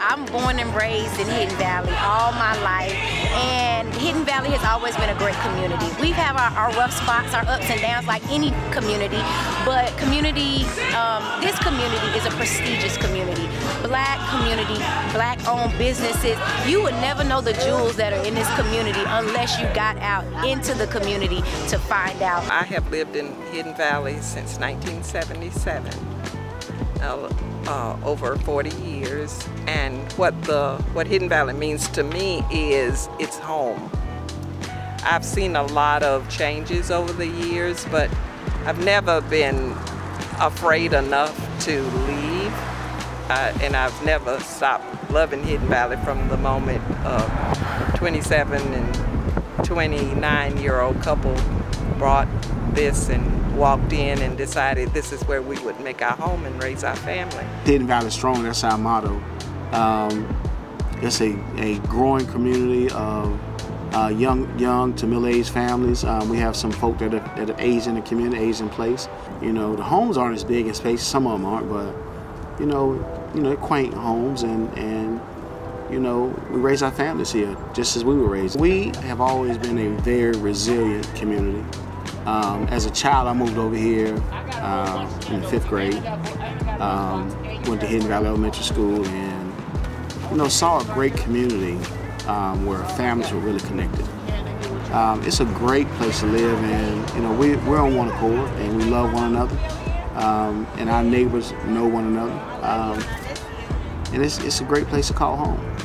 I'm born and raised in Hidden Valley all my life, and Hidden Valley has always been a great community. We have our rough spots, our ups and downs like any community, but this community is a prestigious community. Black community, black-owned businesses. You would never know the jewels that are in this community unless you got out into the community to find out. I have lived in Hidden Valley since 1977. Over 40 years, and what Hidden Valley means to me is it's home. I've seen a lot of changes over the years, but I've never been afraid enough to leave, and I've never stopped loving Hidden Valley from the moment a 27 and 29-year-old couple brought this and walked in and decided this is where we would make our home and raise our family. Hidden Valley Strong, that's our motto. It's a growing community of young to middle-aged families. We have some folk that are aged in the community, aged in place. You know, the homes aren't as big in space, some of them aren't, but you know, quaint homes, and you know, we raise our families here just as we were raised. We have always been a very resilient community. As a child, I moved over here in the 5th grade, went to Hidden Valley Elementary School, and saw a great community where families were really connected. It's a great place to live, and we're on one accord, and we love one another, and our neighbors know one another, and it's a great place to call home.